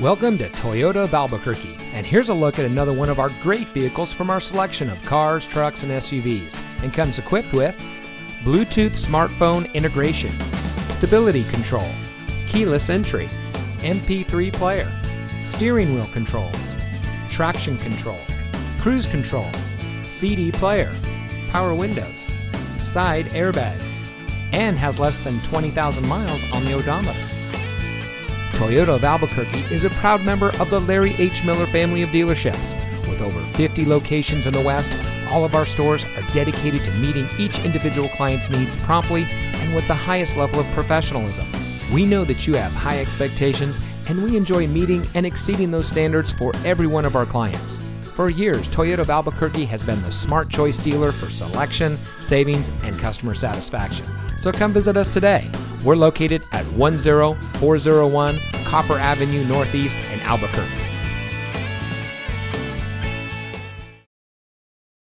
Welcome to Toyota of Albuquerque, and here's a look at another one of our great vehicles from our selection of cars, trucks, and SUVs, and comes equipped with Bluetooth smartphone integration, stability control, keyless entry, MP3 player, steering wheel controls, traction control, cruise control, CD player, power windows, side airbags, and has less than 20,000 miles on the odometer. Toyota of Albuquerque is a proud member of the Larry H. Miller family of dealerships. With over 50 locations in the West, all of our stores are dedicated to meeting each individual client's needs promptly and with the highest level of professionalism. We know that you have high expectations, and we enjoy meeting and exceeding those standards for every one of our clients. For years, Toyota of Albuquerque has been the smart choice dealer for selection, savings, and customer satisfaction. So come visit us today. We're located at 10401 Copper Avenue Northeast in Albuquerque.